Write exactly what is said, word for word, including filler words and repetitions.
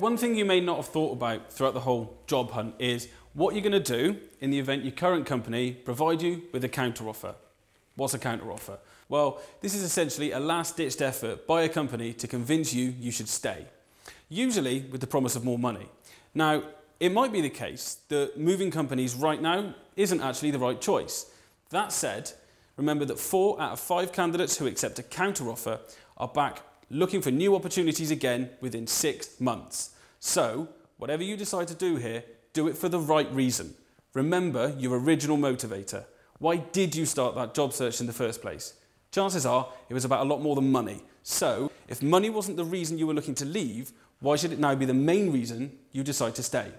one thing you may not have thought about throughout the whole job hunt is what you're going to do in the event your current company provide you with a counteroffer. What's a counteroffer? Well, this is essentially a last-ditched effort by a company to convince you you should stay, usually with the promise of more money. Now, it might be the case that moving companies right now isn't actually the right choice. That said, remember that four out of five candidates who accept a counteroffer are back looking for new opportunities again within six months. So, whatever you decide to do here, do it for the right reason. Remember your original motivator. Why did you start that job search in the first place? Chances are it was about a lot more than money. So, if money wasn't the reason you were looking to leave, why should it now be the main reason you decide to stay?